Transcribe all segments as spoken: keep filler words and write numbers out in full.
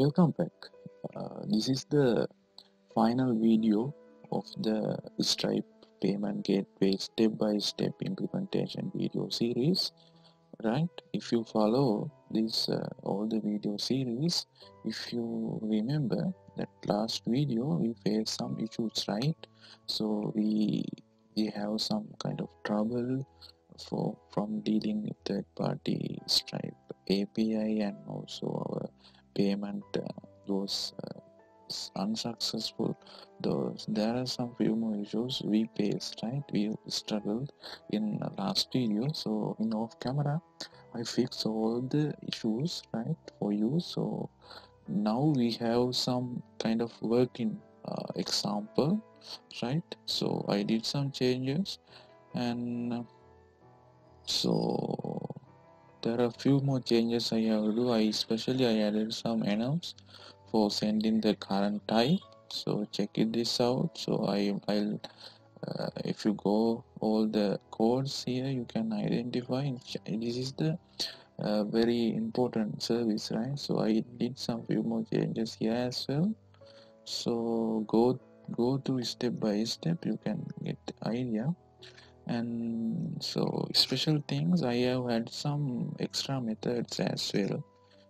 Welcome back. Uh, this is the final video of the Stripe Payment Gateway step-by-step implementation video series. Right? If you follow this uh, all the video series, if you remember that last video we faced some issues, right? So we we have some kind of trouble for from dealing with third-party Stripe A P I, and also our payment uh, was uh, unsuccessful. Those there are some few more issues we faced, right? We struggled in the last video. So in off camera I fixed all the issues, right, for you. So now we have some kind of working uh, example, right? So I did some changes, and so there are few more changes I have to do. I especially I added some enums for sending the current type. So check it this out. So I I'll uh, if you go all the codes here, you can identify. This is the uh, very important service, right? So I did some few more changes here as well. So go go through step by step. You can get the idea. And so special things, I have had some extra methods as well.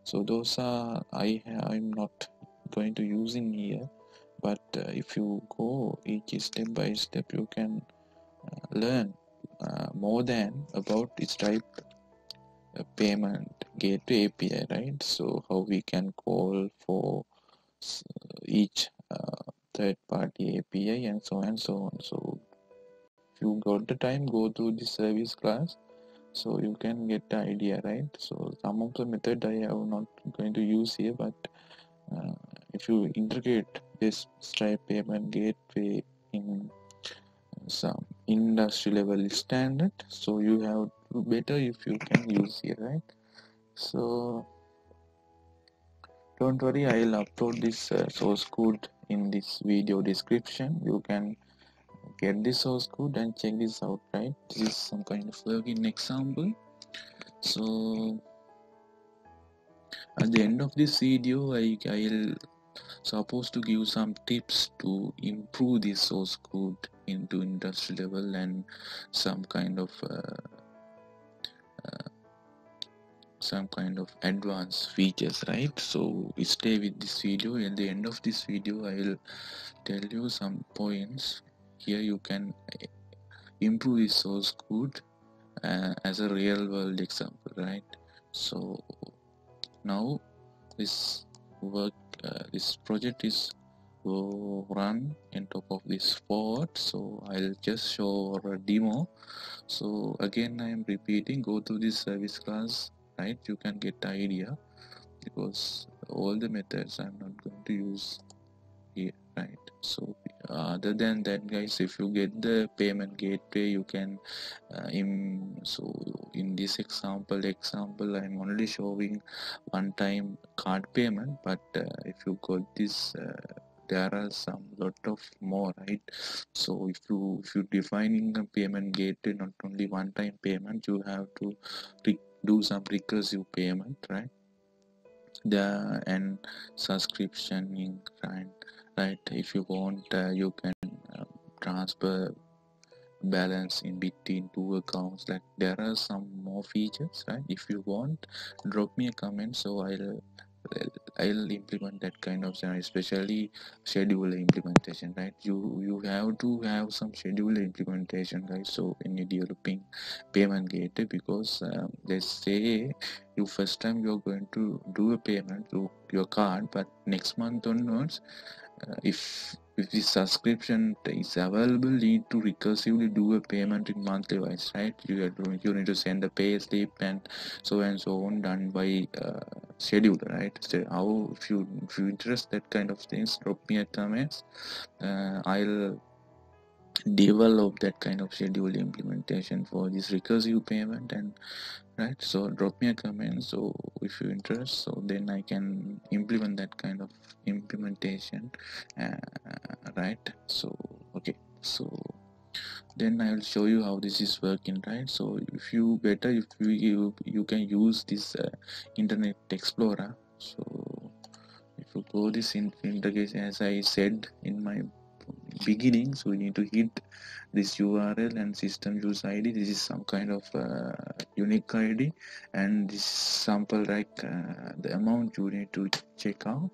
So those are I I'm not going to use in here, but uh, if you go each step by step, you can uh, learn uh, more than about Stripe uh, payment gateway A P I, right? So how we can call for each uh, third party A P I and so on and so on. So you got the time, go through the service class, so you can get the idea, right? So some of the method I am not going to use here, but uh, if you integrate this Stripe payment gateway in some industry level standard, so you have better if you can use here, right? So don't worry, I'll upload this uh, source code in this video description. You can get this source code and check this out, right? This is some kind of plugin example. So at the end of this video, I I'll supposed to give some tips to improve this source code into industry level and some kind of uh, uh, some kind of advanced features, right? So stay with this video. At the end of this video, I'll tell you some points. Here you can improve the source code uh, as a real world example, right? So now this work uh, this project is will run on top of this pod, so I'll just show a demo. So again, I am repeating, go to this service class, right? You can get the idea, because all the methods I'm not going to use here, right? So uh, other than that, guys, if you get the payment gateway, you can uh, in so in this example example I'm only showing one time card payment, but uh, if you got this uh, there are some lot of more, right? So if you if you defining a payment gateway, not only one time payment, you have to do some recursive payment, right? The and subscription in kind, right? If you want, uh, you can uh, transfer balance in between two accounts. Like there are some more features, right? If you want, drop me a comment, so I'll I'll implement that kind of thing, especially scheduler implementation, right? You you have to have some scheduler implementation, guys. Right? So in developing payment gateway, because um, they say you first time you are going to do a payment through your card, but next month onwards, uh, if if the subscription is available, you need to recursively do a payment in monthly wise, right? You are doing, you need to send the pay slip and so and so on, done by uh, scheduler, right? So how if you if you interest that kind of things, drop me a comments. Uh, I'll develop that kind of schedule implementation for this recursive payment, and right, so drop me a comment. So if you interest, so then I can implement that kind of implementation, uh, right? So okay, so then I will show you how this is working, right? So if you better if you you, you can use this uh, Internet Explorer. So if So for this interface, as I said in my beginning, so we need to hit this U R L and system use I D. This is some kind of uh, unique I D, and this sample like uh, the amount you need to check out,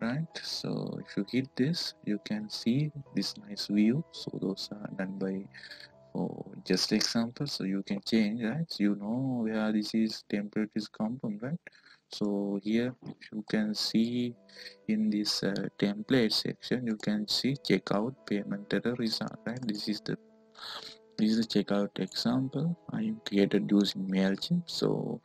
right? So if you hit this, you can see this nice view. So those are done by for just example, so you can change, right? So you know where this is template is come from, right? So here you can see in this uh, template section, you can see checkout payment error result, right? This is the this is the checkout example I created using Mailchimp. So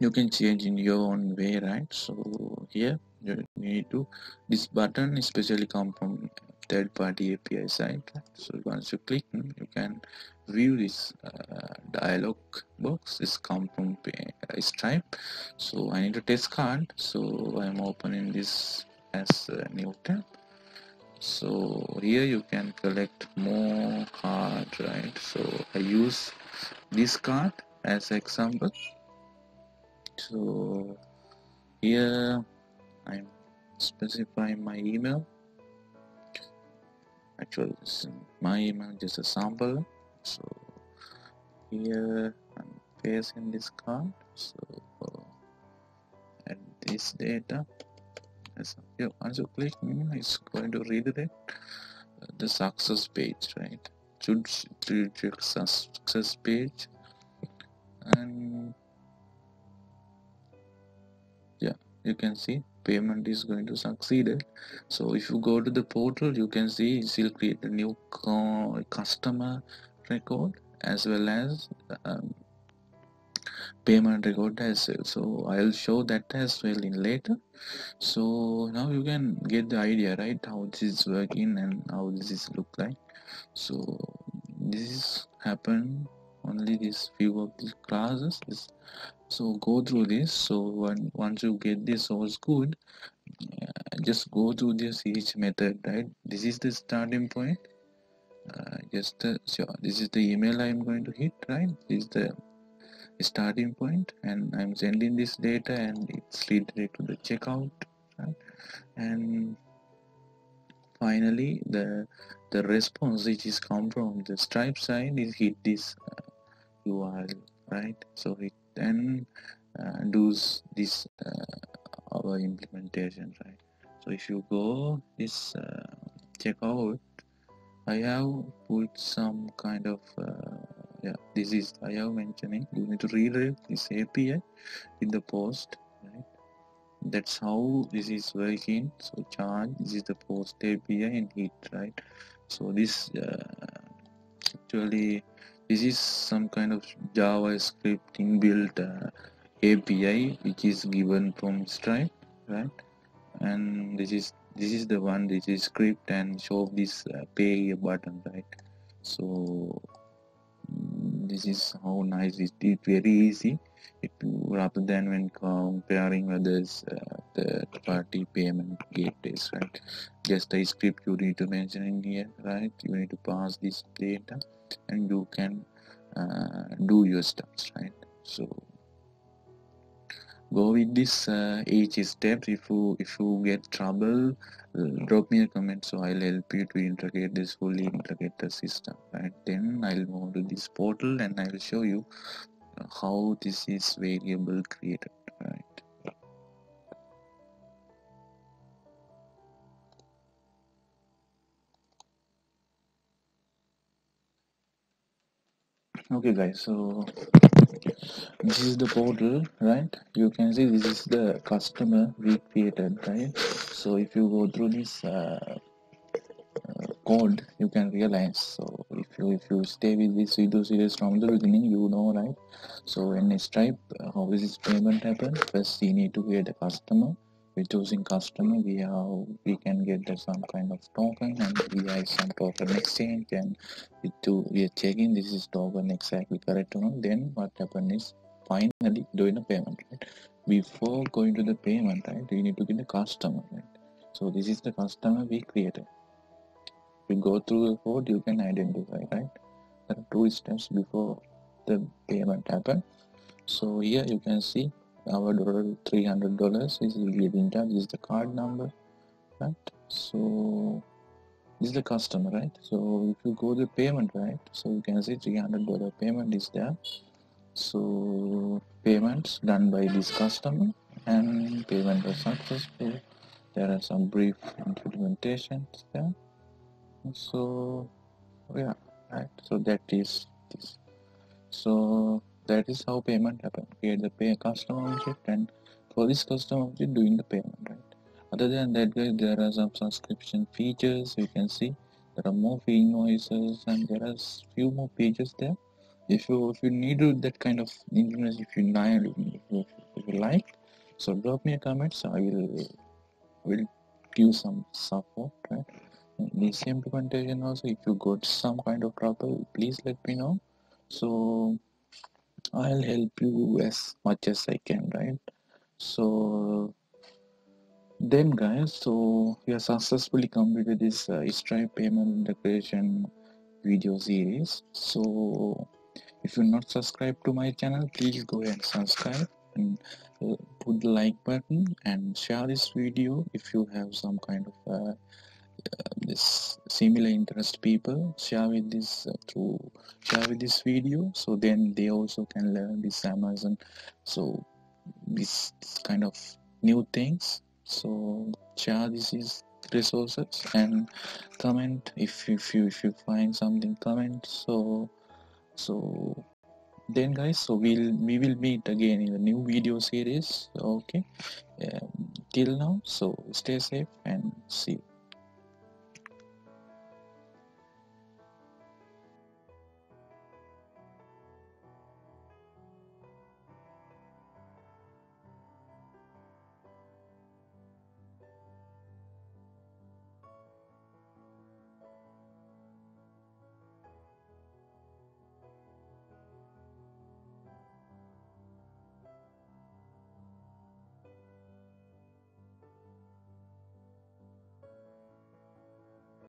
you can change in your own way, right? So here you need to, this button especially come from third-party A P I site. So once you click, you can view this uh, dialog box. This comes from uh, Stripe. So I need a test card. So I'm opening this as a new tab. So here you can collect more card, right? So I use this card as example. So here I'm specifying my email. Actually, this is my email, just a sample. So here I'm pasting this card. So add this data. Once you click, it's going to redirect the success page, right? Should check success page, and yeah, you can see payment is going to succeed. So if you go to the portal, you can see it will create a new customer record as well as um, payment record as well. So I'll show that as well in later. So now you can get the idea, right, how this is working and how this is look like. So this is happen only this few of these classes. This, so go through this. So when, once you get this all good, uh, just go through this each method, right? This is the starting point. Uh, just the, so this is the email I'm going to hit, right? This is the starting point, and I'm sending this data, and it's redirected to the checkout, right? And finally, the the response which is come from the Stripe side is hit this uh, U R L, right? So it then uh, does this uh, our implementation, right? So if you go this uh, checkout, I have put some kind of uh, yeah, this is I have mentioning you need to redirect this A P I in the post, right? That's how this is working. So charge, this is the post A P I and hit, right? So this uh, actually this is some kind of JavaScript inbuilt uh, A P I which is given from Stripe, right? And this is this is the one which is script and show this uh, pay here button, right? So this is how nice it is. Very easy. It, rather than when comparing whether it's uh, the party payment gateways, right? Just a script you need to mention in here, right? You need to pass this data, and you can uh, do your steps, right? So go with this uh, each step. If you if you get trouble, uh, drop me a comment, so I'll help you to integrate this fully integrate the system, right? Then I'll move to this portal and I'll show you how this is variable created, right? Okay guys, so this is the portal, right? You can see this is the customer we created, right? So if you go through this uh, code, you can realize. So if you if you stay with this video series from the beginning, you know, right? So in Stripe, how is this payment happen? First you need to create a customer. We're choosing customer, we have we can get the, some kind of token, and we have some token exchange, and we do we are checking this is token exactly correct or not. Then what happen is finally doing a payment, right? Before going to the payment, right, you need to get the customer, right? So this is the customer we created. You go through the code, you can identify, right? There are two steps before the payment happen. So here you can see our three hundred dollars is getting charged. Is the card number, right? So this is the customer, right? So if you go to the payment, right, so you can see three hundred dollars payment is there. So payments done by this customer and payment was successful. There are some brief implementations there. So yeah, right, so that is this. So that is how payment happens. Create the pay customer object, and for this customer object doing the payment, right? Other than that, guys, there are some subscription features. You can see there are more fee invoices, and there are few more pages there. If you if you need that kind of information, if you like, if you like, so drop me a comment. So I will will give some support, right? In this implementation also, if you got some kind of trouble, please let me know. So I'll help you as much as I can, right? So then, guys, so we have successfully completed this uh, Stripe payment integration video series. So if you're not subscribed to my channel, please go ahead and subscribe, and uh, put the like button and share this video if you have some kind of uh, uh, this similar interest people. Share with this uh, through share with this video, so then they also can learn this Amazon, so this, this kind of new things. So share this is resources and comment if, if you if you find something, comment. So so then, guys, so we'll we will meet again in a new video series. Okay, um, till now, so stay safe and see you.